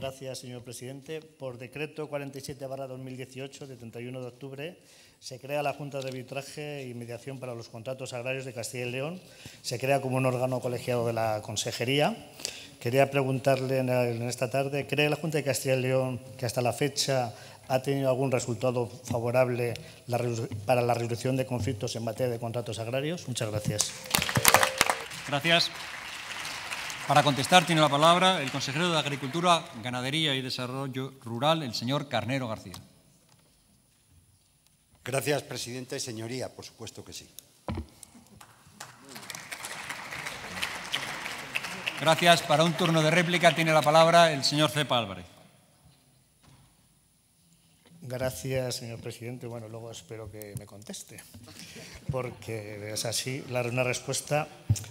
Gracias, señor presidente. Por decreto 47/2018, de 31 de octubre, se crea la Junta de Arbitraje y Mediación para los Contratos Agrarios de Castilla y León. Se crea como un órgano colegiado de la Consejería. Quería preguntarle en esta tarde, ¿cree la Junta de Castilla y León que hasta la fecha ha tenido algún resultado favorable para la resolución de conflictos en materia de contratos agrarios? Muchas gracias. Gracias. Para contestar tiene la palabra el consejero de Agricultura, Ganadería y Desarrollo Rural, el señor Carnero García. Gracias, presidente. Señoría, por supuesto que sí. Gracias. Para un turno de réplica tiene la palabra el señor Cepa Álvarez. Gracias, señor presidente. Bueno, luego espero que me conteste, porque es así una respuesta.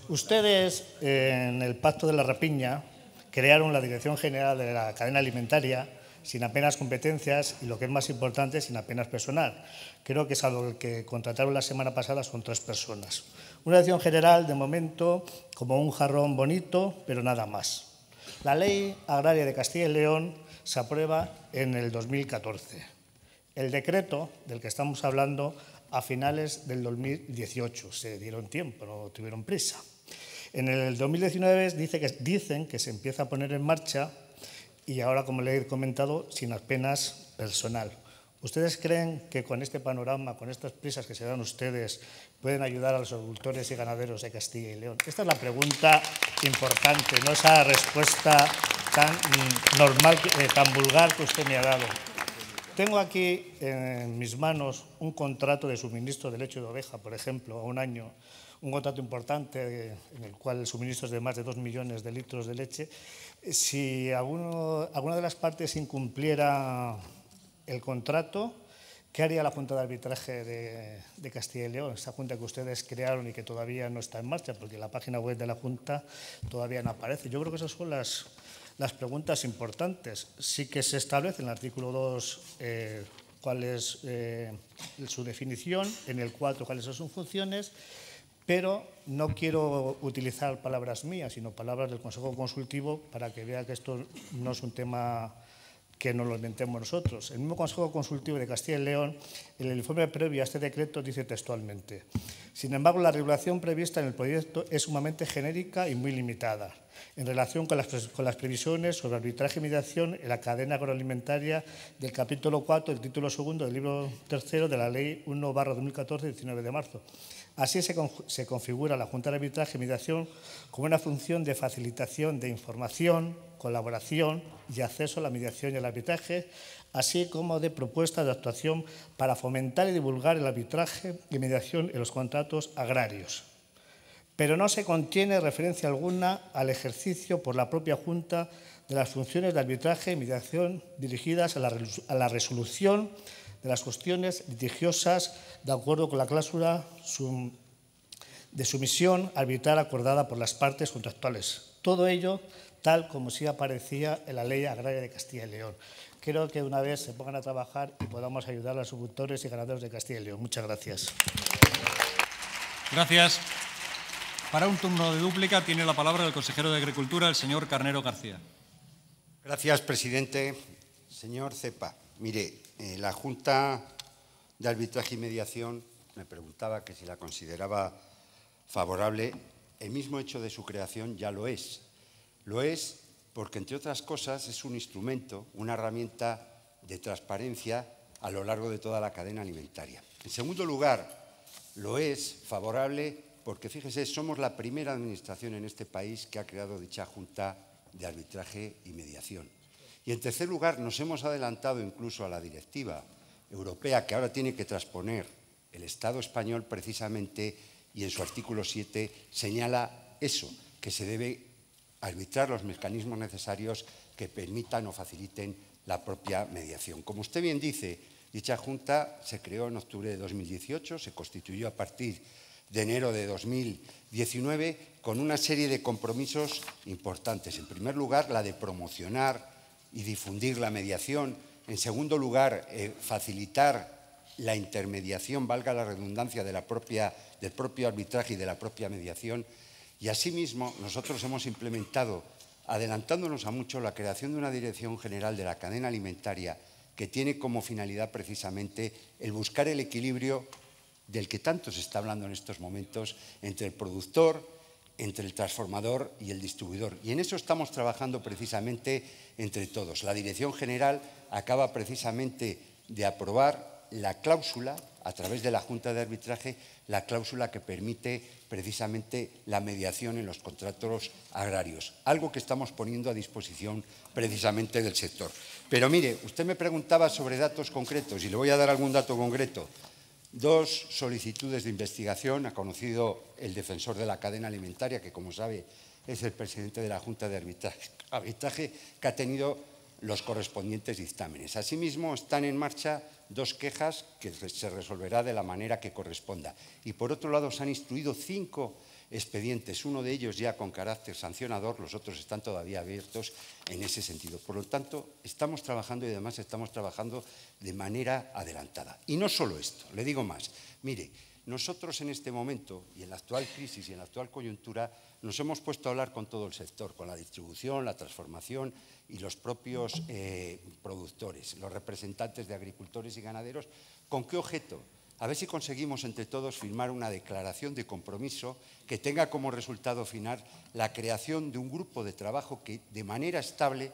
Ustedes, en el pacto de la rapiña, crearon la Dirección General de la Cadena Alimentaria sin apenas competencias y, lo que es más importante, sin apenas personal. Creo que es algo que contrataron la semana pasada, son 3 personas. Una dirección general, de momento, como un jarrón bonito, pero nada más. La Ley Agraria de Castilla y León se aprueba en el 2014. El decreto del que estamos hablando a finales del 2018, se dieron tiempo, no tuvieron prisa. En el 2019 dicen que se empieza a poner en marcha y ahora, como le he comentado, sin apenas personal. ¿Ustedes creen que con este panorama, con estas prisas que se dan ustedes, pueden ayudar a los agricultores y ganaderos de Castilla y León? Esta es la pregunta importante, no esa respuesta tan normal, tan vulgar que usted me ha dado. Tengo aquí en mis manos un contrato de suministro de leche de oveja, por ejemplo, a un año, un contrato importante en el cual el suministro es de más de 2 millones de litros de leche. Si alguna de las partes incumpliera el contrato, ¿qué haría la Junta de Arbitraje de Castilla y León? Esa Junta que ustedes crearon y que todavía no está en marcha, porque la página web de la Junta todavía no aparece. Yo creo que esas son las preguntas importantes. Sí que se establece en el artículo 2 cuál es su definición, en el 4 cuáles son sus funciones, pero no quiero utilizar palabras mías, sino palabras del Consejo Consultivo para que vea que esto no es un tema que nos lo inventemos nosotros. El mismo Consejo Consultivo de Castilla y León, en el informe previo a este decreto, dice textualmente: sin embargo, la regulación prevista en el proyecto es sumamente genérica y muy limitada en relación con las previsiones sobre arbitraje y mediación en la cadena agroalimentaria del capítulo 4 del título 2 del libro 3 de la Ley 1/2014, 19 de marzo. Así se configura la Junta de Arbitraje y Mediación como una función de facilitación de información, colaboración y acceso a la mediación y al arbitraje, así como de propuestas de actuación para fomentar y divulgar el arbitraje y mediación en los contratos agrarios. Pero no se contiene referencia alguna al ejercicio por la propia Junta de las funciones de arbitraje y mediación dirigidas a la resolución de las cuestiones litigiosas de acuerdo con la cláusula de sumisión arbitral acordada por las partes contractuales. Todo ello tal como sí aparecía en la Ley Agraria de Castilla y León. Creo que una vez se pongan a trabajar y podamos ayudar a los agricultores y ganaderos de Castilla y León. Muchas gracias. Gracias. Para un turno de dúplica tiene la palabra el consejero de Agricultura, el señor Carnero García. Gracias, presidente. Señor Cepa, mire, la Junta de Arbitraje y Mediación, me preguntaba que si la consideraba favorable. El mismo hecho de su creación ya lo es. Lo es porque, entre otras cosas, es un instrumento, una herramienta de transparencia a lo largo de toda la cadena alimentaria. En segundo lugar, lo es favorable porque, fíjese, somos la primera administración en este país que ha creado dicha Junta de Arbitraje y Mediación. Y, en tercer lugar, nos hemos adelantado incluso a la directiva europea que ahora tiene que transponer el Estado español, precisamente, y en su artículo 7 señala eso, que se debe arbitrar los mecanismos necesarios que permitan o faciliten la propia mediación. Como usted bien dice, dicha Junta se creó en octubre de 2018, se constituyó a partir de enero de 2019 con una serie de compromisos importantes. En primer lugar, la de promocionar y difundir la mediación. En segundo lugar, facilitar la intermediación, valga la redundancia, del propio arbitraje y de la propia mediación. Y asimismo, nosotros hemos implementado adelantándonos a mucho la creación de una Dirección General de la Cadena Alimentaria que tiene como finalidad precisamente el buscar el equilibrio del que tanto se está hablando en estos momentos entre el productor, entre el transformador y el distribuidor. Y en eso estamos trabajando precisamente entre todos. La Dirección General acaba precisamente de aprobar la cláusula, a través de la Junta de Arbitraje, la cláusula que permite precisamente la mediación en los contratos agrarios, algo que estamos poniendo a disposición precisamente del sector. Pero mire, usted me preguntaba sobre datos concretos y le voy a dar algún dato concreto. 2 solicitudes de investigación ha conocido el Defensor de la Cadena Alimentaria, que como sabe es el presidente de la Junta de Arbitraje, que ha tenido los correspondientes dictámenes. Asimismo, están en marcha 2 quejas que se resolverá de la manera que corresponda. Y por otro lado, se han instruido 5 expedientes, uno de ellos ya con carácter sancionador, los otros están todavía abiertos en ese sentido. Por lo tanto, estamos trabajando y además estamos trabajando de manera adelantada. Y no solo esto, le digo más. Mire, nosotros en este momento y en la actual crisis y en la actual coyuntura nos hemos puesto a hablar con todo el sector, con la distribución, la transformación y los propios productores, los representantes de agricultores y ganaderos. ¿Con qué objeto? A ver si conseguimos entre todos firmar una declaración de compromiso que tenga como resultado final la creación de un grupo de trabajo que de manera estable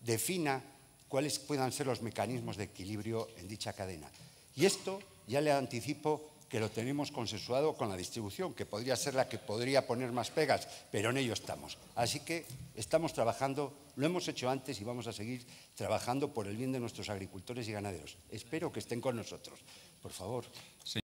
defina cuáles puedan ser los mecanismos de equilibrio en dicha cadena. Y esto ya le anticipo que lo tenemos consensuado con la distribución, que podría ser la que podría poner más pegas, pero en ello estamos. Así que estamos trabajando, lo hemos hecho antes y vamos a seguir trabajando por el bien de nuestros agricultores y ganaderos. Espero que estén con nosotros. Por favor. Sí.